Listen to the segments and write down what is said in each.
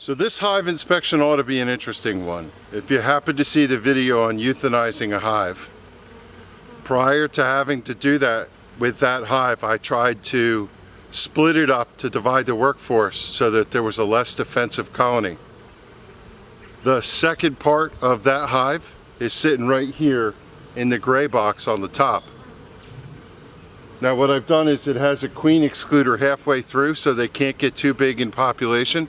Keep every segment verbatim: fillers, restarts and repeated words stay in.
So this hive inspection ought to be an interesting one. If you happen to see the video on euthanizing a hive, prior to having to do that with that hive, I tried to split it up to divide the workforce so that there was a less defensive colony. The second part of that hive is sitting right here in the gray box on the top. Now what I've done is it has a queen excluder halfway through so they can't get too big in population.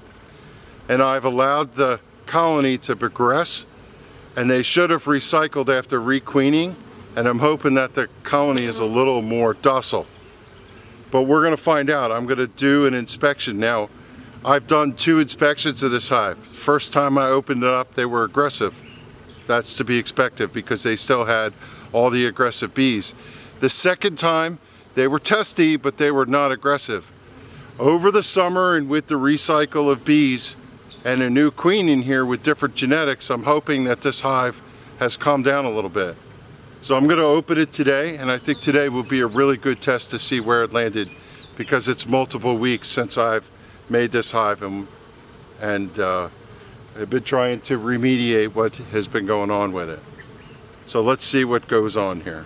And I've allowed the colony to progress, and they should have recycled after requeening, and I'm hoping that the colony is a little more docile. But we're going to find out. I'm going to do an inspection now. I've done two inspections of this hive. First time I opened it up, they were aggressive. That's to be expected because they still had all the aggressive bees. The second time, they were testy, but they were not aggressive. Over the summer and with the recycle of bees, and a new queen in here with different genetics, I'm hoping that this hive has calmed down a little bit. So I'm going to open it today, and I think today will be a really good test to see where it landed, because it's multiple weeks since I've made this hive, and, and uh, I've been trying to remediate what has been going on with it. So let's see what goes on here.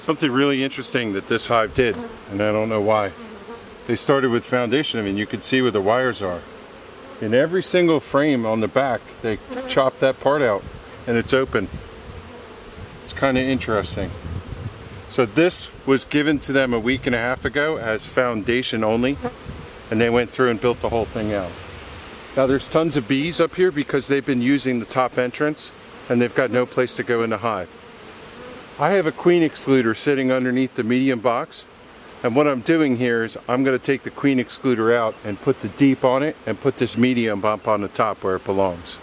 Something really interesting that this hive did, and I don't know why. They started with foundation. I mean, you could see where the wires are. In every single frame on the back, they chopped that part out, and it's open. It's kind of interesting. So this was given to them a week and a half ago as foundation only, and they went through and built the whole thing out. Now there's tons of bees up here because they've been using the top entrance, and they've got no place to go in the hive. I have a queen excluder sitting underneath the medium box, and what I'm doing here is I'm going to take the queen excluder out and put the deep on it and put this medium up on the top where it belongs.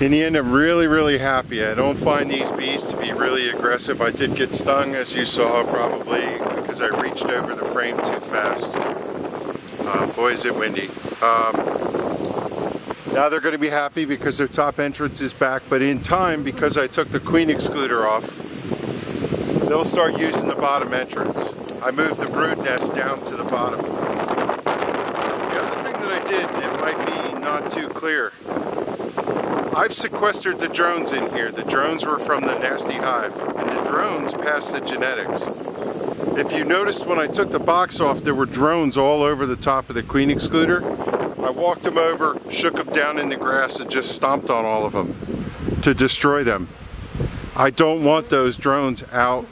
In the end, I'm really, really happy. I don't find these bees to be really aggressive. I did get stung, as you saw, probably because I reached over the frame too fast. Uh, boy, is it windy. Um, now they're going to be happy because their top entrance is back, but in time, because I took the queen excluder off, they'll start using the bottom entrance. I moved the brood nest down to the bottom. The other thing that I did, it might be not too clear. I've sequestered the drones in here. The drones were from the nasty hive, and the drones passed the genetics. If you noticed when I took the box off, there were drones all over the top of the queen excluder. I walked them over, shook them down in the grass, and just stomped on all of them to destroy them. I don't want those drones out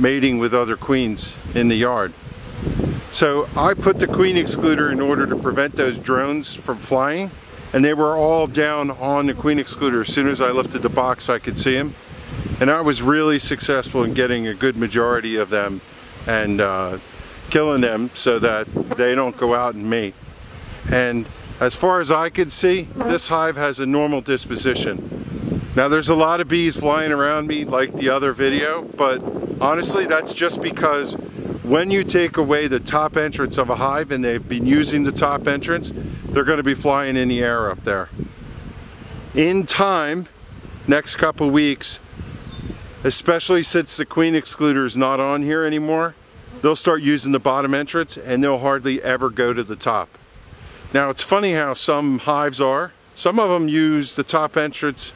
mating with other queens in the yard. So I put the queen excluder in order to prevent those drones from flying, and they were all down on the queen excluder. As soon as I lifted the box, I could see them. And I was really successful in getting a good majority of them and uh, killing them so that they don't go out and mate. And as far as I could see, this hive has a normal disposition. Now there's a lot of bees flying around me like the other video, but honestly that's just because when you take away the top entrance of a hive and they've been using the top entrance, they're going to be flying in the air up there. In time, next couple weeks, especially since the queen excluder is not on here anymore, they'll start using the bottom entrance and they'll hardly ever go to the top. Now it's funny how some hives are. Some of them use the top entrance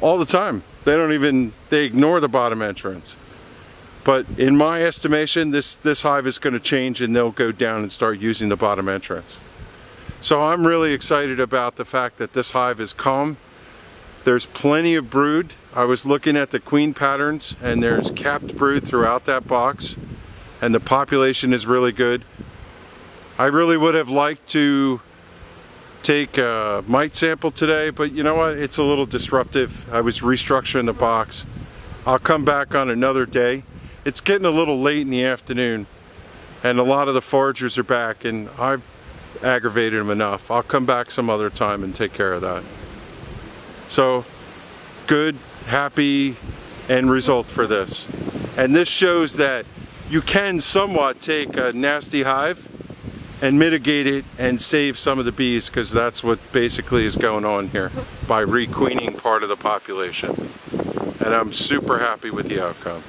all the time. They don't even, they ignore the bottom entrance. But in my estimation, this, this hive is going to change and they'll go down and start using the bottom entrance. So I'm really excited about the fact that this hive is calm. There's plenty of brood. I was looking at the queen patterns and there's capped brood throughout that box, and the population is really good. I really would have liked to take a mite sample today, but you know what, it's a little disruptive. I was restructuring the box. I'll come back on another day. It's getting a little late in the afternoon and a lot of the foragers are back, and I've aggravated them enough. I'll come back some other time and take care of that. So good, happy end result for this. And this shows that you can somewhat take a nasty hive and mitigate it and save some of the bees, because that's what basically is going on here by requeening part of the population. And I'm super happy with the outcome.